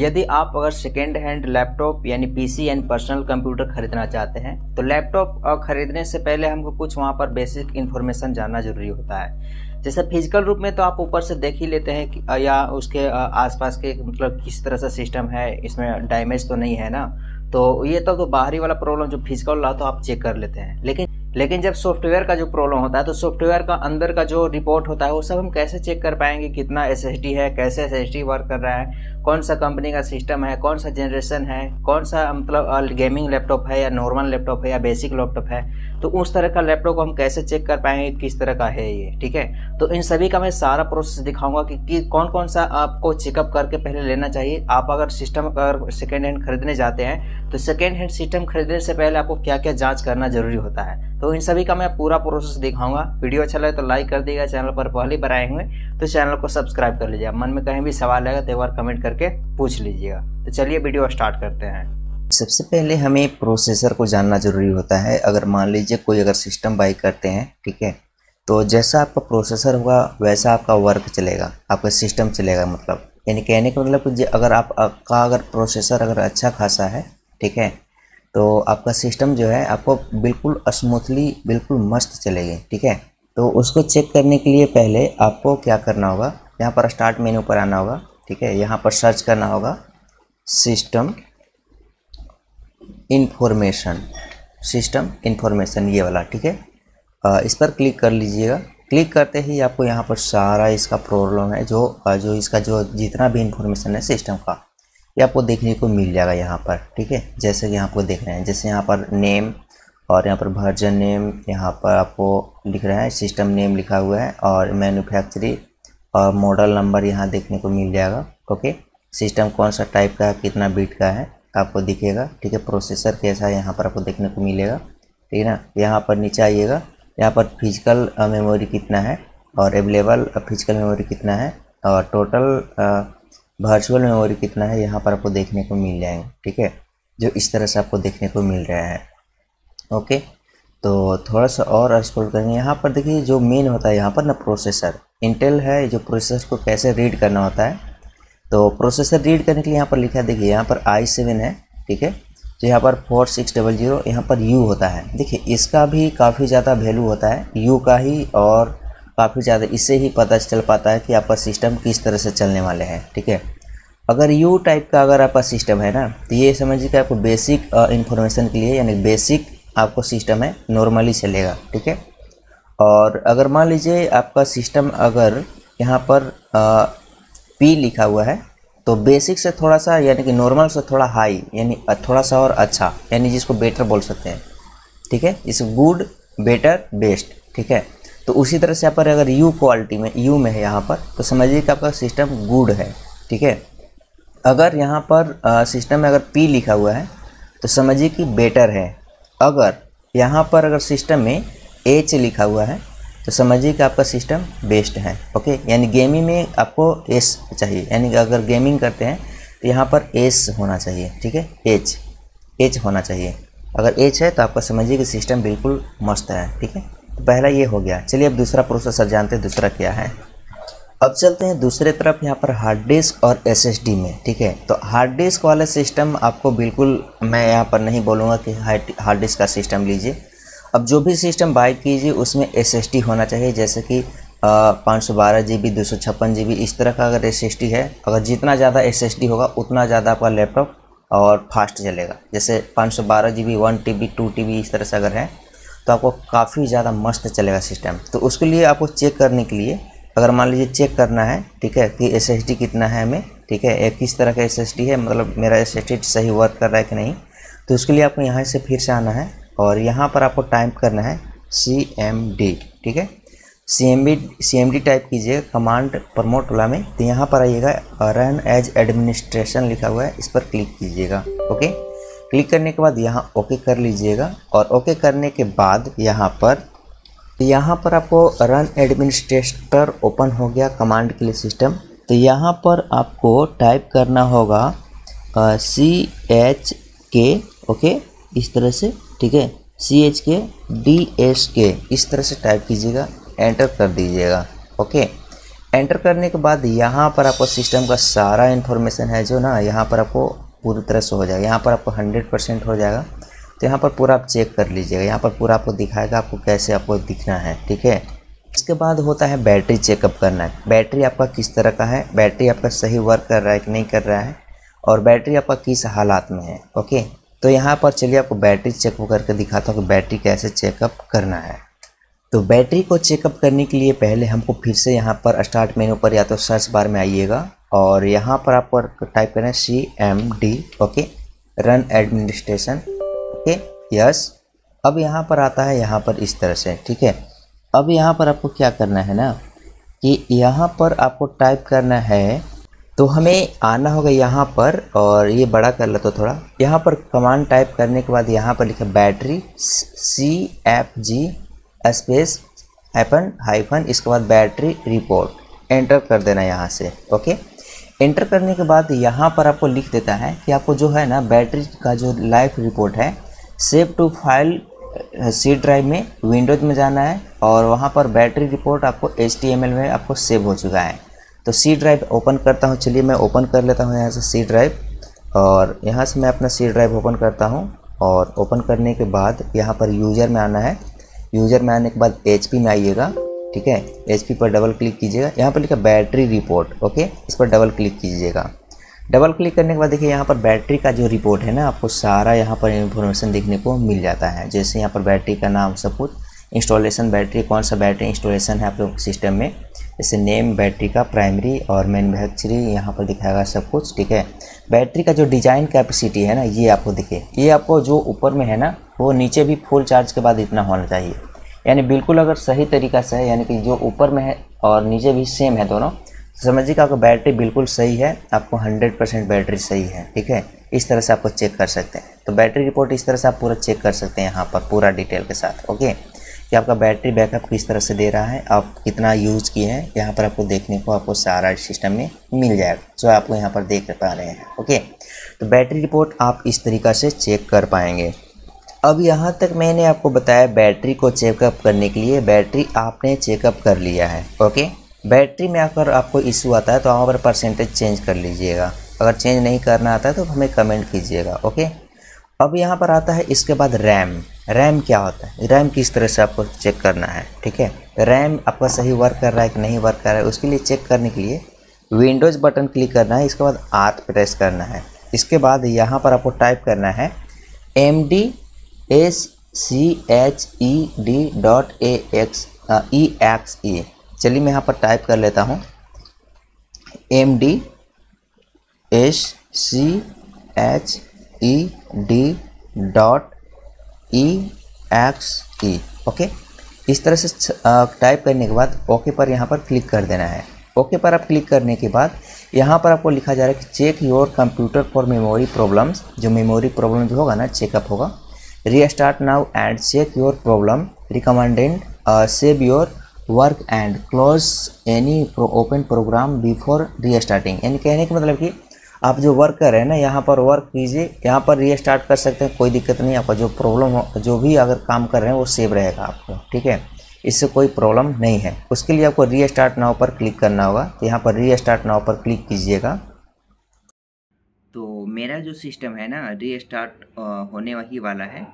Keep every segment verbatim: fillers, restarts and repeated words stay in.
यदि आप अगर सेकेंड हैंड लैपटॉप यानी पीसी यानी पर्सनल कंप्यूटर खरीदना चाहते हैं तो लैपटॉप खरीदने से पहले हमको कुछ वहाँ पर बेसिक इन्फॉर्मेशन जानना जरूरी होता है। जैसे फिजिकल रूप में तो आप ऊपर से देख ही लेते हैं कि या उसके आसपास के मतलब किस तरह का सिस्टम है, इसमें डैमेज तो नहीं है ना, तो ये तो, तो बाहरी वाला प्रॉब्लम जो फिजिकल वाला तो आप चेक कर लेते हैं। लेकिन लेकिन जब सॉफ्टवेयर का जो प्रॉब्लम होता है तो सॉफ्टवेयर का अंदर का जो रिपोर्ट होता है वो सब हम कैसे चेक कर पाएंगे, कितना एसएसडी है, कैसे एसएसडी वर्क कर रहा है, कौन सा कंपनी का सिस्टम है, कौन सा जनरेशन है, कौन सा मतलब गेमिंग लैपटॉप है या नॉर्मल लैपटॉप है या बेसिक लैपटॉप है, तो उस तरह का लैपटॉप हम कैसे चेक कर पाएंगे किस तरह का है ये। ठीक है, तो इन सभी का मैं सारा प्रोसेस दिखाऊंगा कि, कि कौन कौन सा आपको चेकअप करके पहले लेना चाहिए। आप अगर सिस्टम अगर सेकेंड हैंड खरीदने जाते हैं तो सेकेंड हैंड सिस्टम खरीदने से पहले आपको क्या क्या जाँच करना जरूरी होता है, तो इन सभी का मैं पूरा प्रोसेस दिखाऊंगा। वीडियो अच्छा लगे तो लाइक कर दीजिएगा, चैनल पर पहली बार आए हुए तो चैनल को सब्सक्राइब कर लीजिएगा। मन में कहीं भी सवाल आएगा तो एक बार कमेंट करके पूछ लीजिएगा। तो चलिए वीडियो स्टार्ट करते हैं। सबसे पहले हमें प्रोसेसर को जानना जरूरी होता है। अगर मान लीजिए कोई अगर सिस्टम बाई करते हैं, ठीक है, तो जैसा आपका प्रोसेसर होगा वैसा आपका वर्क चलेगा, आपका सिस्टम चलेगा। मतलब यानी कहने का मतलब अगर आपका अगर प्रोसेसर अगर अच्छा खासा है, ठीक है, तो आपका सिस्टम जो है आपको बिल्कुल स्मूथली बिल्कुल मस्त चलेगी। ठीक है, तो उसको चेक करने के लिए पहले आपको क्या करना होगा, यहाँ पर स्टार्ट मेन्यू पर आना होगा। ठीक है, यहाँ पर सर्च करना होगा सिस्टम इन्फॉर्मेशन, सिस्टम इन्फॉर्मेशन ये वाला। ठीक है, इस पर क्लिक कर लीजिएगा। क्लिक करते ही आपको यहाँ पर सारा इसका प्रॉब्लम है जो जो इसका जो जितना भी इन्फॉर्मेशन है सिस्टम का ये आपको देखने को मिल जाएगा यहाँ पर। ठीक है, जैसे कि आपको देख रहे हैं, जैसे यहाँ पर नेम और यहाँ पर वर्जन नेम, यहाँ पर आपको लिख रहा है सिस्टम नेम लिखा हुआ है और मैन्युफैक्चरी और मॉडल नंबर यहाँ देखने को मिल जाएगा। ओके, सिस्टम कौन सा टाइप का है, कितना बीट का है आपको दिखेगा। ठीक है, प्रोसेसर कैसा है यहाँ पर आपको देखने को मिलेगा। ठीक है ना, यहाँ पर नीचे आइएगा, यहाँ पर फिजिकल मेमोरी कितना है और अवेलेबल फिजिकल मेमोरी कितना है और टोटल वर्चुअल मेमोरी कितना है यहाँ पर आपको देखने को मिल जाएंगे। ठीक है, जो इस तरह से आपको देखने को मिल रहा है। ओके, तो थोड़ा सा और स्क्रॉल करेंगे, यहाँ पर देखिए जो मेन होता है यहाँ पर ना प्रोसेसर इंटेल है, जो प्रोसेसर को कैसे रीड करना होता है। तो प्रोसेसर रीड करने के लिए यहाँ पर लिखा है, देखिए यहाँ पर आई सेवन है। ठीक है, तो यहाँ पर फोर सिक्स डबल जीरो यहाँ पर यू होता है। देखिए इसका भी काफ़ी ज़्यादा वैल्यू होता है यू का ही, और काफ़ी ज़्यादा इससे ही पता चल पाता है कि आपका सिस्टम किस तरह से चलने वाले हैं। ठीक है, अगर यू टाइप का अगर आपका सिस्टम है ना, तो ये समझिए कि आपको बेसिक इन्फॉर्मेशन के लिए यानी बेसिक आपको सिस्टम है, नॉर्मली चलेगा। ठीक है, और अगर मान लीजिए आपका सिस्टम अगर यहाँ पर आ, पी लिखा हुआ है तो बेसिक से थोड़ा सा यानी कि नॉर्मल से थोड़ा हाई यानी थोड़ा सा और अच्छा यानी जिसको बेटर बोल सकते हैं। ठीक है, इस गुड बेटर बेस्ट। ठीक है, तो उसी तरह से यहाँ पर अगर यू क्वालिटी में यू में है यहाँ पर तो समझिए कि आपका सिस्टम गुड है। ठीक है, अगर यहाँ पर सिस्टम में अगर पी लिखा हुआ है तो समझिए कि बेटर है। अगर यहाँ पर अगर सिस्टम में एच लिखा हुआ है तो समझिए कि आपका सिस्टम बेस्ट है। ओके, यानी गेमिंग में आपको एस चाहिए, यानी अगर गेमिंग करते हैं तो यहाँ पर एस होना चाहिए। ठीक है, एच एच होना चाहिए। अगर एच है तो आपका समझिए कि सिस्टम बिल्कुल मस्त है। ठीक है, पहला ये हो गया। चलिए अब दूसरा प्रोसेसर जानते हैं दूसरा क्या है। अब चलते हैं दूसरे तरफ, यहाँ पर हार्ड डिस्क और एसएसडी में। ठीक है, तो हार्ड डिस्क वाला सिस्टम आपको बिल्कुल मैं यहाँ पर नहीं बोलूँगा कि हार्ड डिस्क का सिस्टम लीजिए। अब जो भी सिस्टम बाय कीजिए उसमें एसएसडी होना चाहिए, जैसे कि पाँच सौ बारह जी बी दो सौ छप्पन जी बी इस तरह का अगर एसएसडी है। अगर जितना ज़्यादा एसएसडी होगा उतना ज़्यादा आपका लैपटॉप और फास्ट चलेगा। जैसे पाँच सौ बारह G B one T B two T B इस तरह से अगर है तो आपको काफ़ी ज़्यादा मस्त चलेगा सिस्टम। तो उसके लिए आपको चेक करने के लिए अगर मान लीजिए चेक करना है, ठीक है, कि एसएसडी कितना है हमें, ठीक है, एक किस तरह का एसएसडी है, मतलब मेरा एसएसडी सही वर्क कर रहा है कि नहीं, तो उसके लिए आपको यहाँ से फिर से आना है और यहाँ पर आपको टाइप करना है सी एम डी। ठीक है, C M D C M D type कीजिएगा कमांड प्रमोट वाला में, तो यहाँ पर आइएगा रन एज एडमिनिस्ट्रेशन लिखा हुआ है, इस पर क्लिक कीजिएगा। ओके, क्लिक करने के बाद यहाँ ओके कर लीजिएगा और ओके करने के बाद यहाँ पर यहाँ पर आपको रन एडमिनिस्ट्रेटर ओपन हो गया कमांड के लिए सिस्टम। तो यहाँ पर आपको टाइप करना होगा सी एच के, ओके, इस तरह से। ठीक है, C H K D S K इस तरह से टाइप कीजिएगा, एंटर कर दीजिएगा। ओके, एंटर करने के बाद यहाँ पर आपको सिस्टम का सारा इन्फॉर्मेशन है जो ना यहाँ पर आपको पूरी तरह से हो जाएगा। यहाँ पर आपको हंड्रेड परसेंट हो जाएगा। तो यहाँ पर पूरा आप चेक कर लीजिएगा, यहाँ पर पूरा आपको दिखाएगा आपको कैसे आपको दिखना है, ठीक है। इसके बाद होता है बैटरी चेकअप करना है, बैटरी आपका किस तरह का है, बैटरी आपका सही वर्क कर रहा है कि नहीं कर रहा है, और बैटरी आपका किस हालात में है, ओके। तो यहाँ पर चलिए आपको बैटरी चेकअप करके दिखाता हूँ कि बैटरी कैसे चेकअप करना है। तो बैटरी को चेकअप करने के लिए पहले हमको फिर से यहाँ पर स्टार्ट मेन्यू पर या तो सर्च बार में आइएगा और यहाँ पर आपको टाइप करना है C M D, okay, run administration, okay, yes. अब यहाँ पर आता है यहाँ पर इस तरह से, ठीक है। अब यहाँ पर आपको क्या करना है ना कि यहाँ पर आपको टाइप करना है, तो हमें आना होगा यहाँ पर, और ये बड़ा कर लो तो थोड़ा। यहाँ पर कमांड टाइप करने के बाद यहाँ पर लिखा battery C F G space एपन हाइफन, इसके बाद बैटरी रिपोर्ट एंटर कर देना यहाँ से, ओके। एंटर करने के बाद यहाँ पर आपको लिख देता है कि आपको जो है ना बैटरी का जो लाइफ रिपोर्ट है save to file C drive में विंडोज में जाना है, और वहाँ पर बैटरी रिपोर्ट आपको एच टी एम एल में आपको सेव हो चुका है। तो सी ड्राइव ओपन करता हूँ, चलिए मैं ओपन कर लेता हूँ यहाँ से सी ड्राइव, और यहाँ से मैं अपना सी ड्राइव ओपन करता हूँ। और ओपन करने के बाद यहाँ पर यूज़र में आना है, यूज़र में आने के बाद एच पी में आइएगा, ठीक है। एच पी पर डबल क्लिक कीजिएगा, यहाँ पर लिखा बैटरी रिपोर्ट, ओके, इस पर डबल क्लिक कीजिएगा। डबल क्लिक करने के बाद देखिए यहाँ पर बैटरी का जो रिपोर्ट है ना आपको सारा यहाँ पर इन्फॉर्मेशन देखने को मिल जाता है। जैसे यहाँ पर बैटरी का नाम, सब कुछ, इंस्टॉलेशन, बैटरी कौन सा बैटरी इंस्टॉलेशन है आप लोग सिस्टम में, जैसे नेम, बैटरी का प्राइमरी और मैन्युफैक्चरिंग, यहाँ पर दिखाएगा सब कुछ, ठीक है। बैटरी का जो डिज़ाइन कैपेसिटी है ना ये आपको दिखे, ये आपको जो ऊपर में है ना वो नीचे भी फुल चार्ज के बाद इतना होना चाहिए, यानी बिल्कुल अगर सही तरीका से है, यानी कि जो ऊपर में है और नीचे भी सेम है दोनों, समझिए कि आपका बैटरी बिल्कुल सही है, आपको हंड्रेड परसेंट बैटरी सही है, ठीक है। इस तरह से आपको चेक कर सकते हैं। तो बैटरी रिपोर्ट इस तरह से आप पूरा चेक कर सकते हैं यहाँ पर पूरा डिटेल के साथ, ओके, कि आपका बैटरी बैकअप किस तरह से दे रहा है, आप कितना यूज़ किए हैं, यहाँ पर आपको देखने को आपको सारा सिस्टम में मिल जाएगा, जो आपको यहाँ पर देख पा रहे हैं, ओके। तो बैटरी रिपोर्ट आप इस तरीक़ा से चेक कर पाएंगे। अब यहाँ तक मैंने आपको बताया बैटरी को चेकअप करने के लिए, बैटरी आपने चेकअप कर लिया है, ओके। बैटरी में अगर आपको इशू आता है तो वहाँ पर परसेंटेज चेंज कर लीजिएगा, अगर चेंज नहीं करना आता है तो हमें कमेंट कीजिएगा, ओके। अब यहाँ पर आता है इसके बाद रैम। रैम क्या होता है, रैम किस तरह से आपको चेक करना है, ठीक है। रैम आपका सही वर्क कर रहा है कि नहीं वर्क कर रहा है, उसके लिए चेक करने के लिए विंडोज़ बटन क्लिक करना है, इसके बाद आर प्रेस करना है। इसके बाद यहाँ पर आपको टाइप करना है M D S C H E D dot A X E X E, चलिए मैं यहाँ पर टाइप कर लेता हूँ M D S C H E D dot E X E, okay. इस तरह से टाइप करने के बाद ओके पर यहाँ पर क्लिक कर देना है। ओके पर आप क्लिक करने के बाद यहाँ पर आपको लिखा जा रहा है कि check your computer for memory problems, जो मेमोरी प्रॉब्लम जो होगा ना चेकअप होगा, restart now and check your problem, recommended save your work and close any open program before restarting. यानी कहने का मतलब कि आप जो वर्क कर रहे हैं ना यहाँ पर वर्क कीजिए, यहाँ पर रीस्टार्ट कर सकते हैं, कोई दिक्कत नहीं। आपका जो प्रॉब्लम हो, जो भी अगर काम कर रहे हैं वो सेव रहेगा आपको, ठीक है, इससे कोई प्रॉब्लम नहीं है। उसके लिए आपको रीस्टार्ट नाउ पर क्लिक करना होगा, यहाँ पर रीस्टार्ट नाउ पर क्लिक कीजिएगा। तो मेरा जो सिस्टम है ना रीस्टार्ट होने वही वाला है,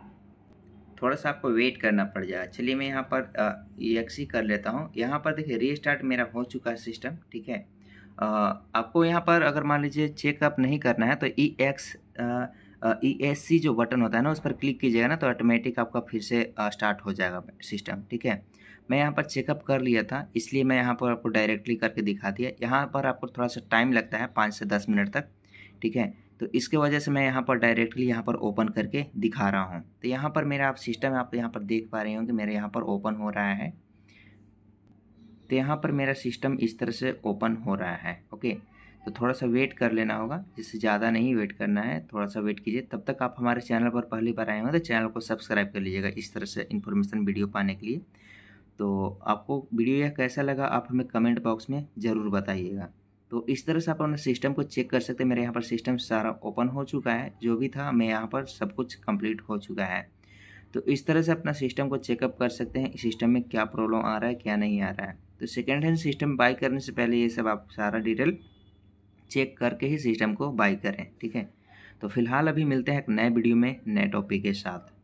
थोड़ा सा आपको वेट करना पड़ जाएगा। चलिए मैं यहाँ पर एक्सी कर लेता हूँ। यहाँ पर देखिए रीस्टार्ट मेरा हो चुका है सिस्टम, ठीक है। आ, आपको यहाँ पर अगर मान लीजिए चेकअप नहीं करना है तो ई एक्स ई एस सी जो बटन होता है ना उस पर क्लिक कीजिएगा ना, तो ऑटोमेटिक आपका फिर से स्टार्ट हो जाएगा सिस्टम, ठीक है। मैं यहाँ पर चेकअप कर लिया था इसलिए मैं यहाँ पर आपको डायरेक्टली करके दिखा दिया। यहाँ पर आपको थोड़ा सा टाइम लगता है पाँच से दस मिनट तक, ठीक है। तो इसके वजह से मैं यहाँ पर डायरेक्टली यहाँ पर ओपन करके दिखा रहा हूँ। तो यहाँ पर मेरा आप सिस्टम आप यहाँ पर देख पा रहे होंगे मेरे यहाँ पर ओपन हो रहा है। तो यहाँ पर मेरा सिस्टम इस तरह से ओपन हो रहा है, ओके। तो थोड़ा सा वेट कर लेना होगा, जिससे ज़्यादा नहीं वेट करना है, थोड़ा सा वेट कीजिए। तब तक आप हमारे चैनल पर पहली बार आए हों तो चैनल को सब्सक्राइब कर लीजिएगा इस तरह से इन्फॉर्मेशन वीडियो पाने के लिए। तो आपको वीडियो यह कैसा लगा आप हमें कमेंट बॉक्स में ज़रूर बताइएगा। तो इस तरह से आप अपना सिस्टम को चेक कर सकते हैं। मेरे यहाँ पर सिस्टम सारा ओपन हो चुका है, जो भी था मैं यहाँ पर सब कुछ कंप्लीट हो चुका है। तो इस तरह से अपना सिस्टम को चेकअप कर सकते हैं, सिस्टम में क्या प्रॉब्लम आ रहा है क्या नहीं आ रहा है। तो सेकेंड हैंड सिस्टम बाय करने से पहले ये सब आप सारा डिटेल चेक करके ही सिस्टम को बाय करें, ठीक है। तो फिलहाल अभी मिलते हैं एक नए वीडियो में नए टॉपिक के साथ।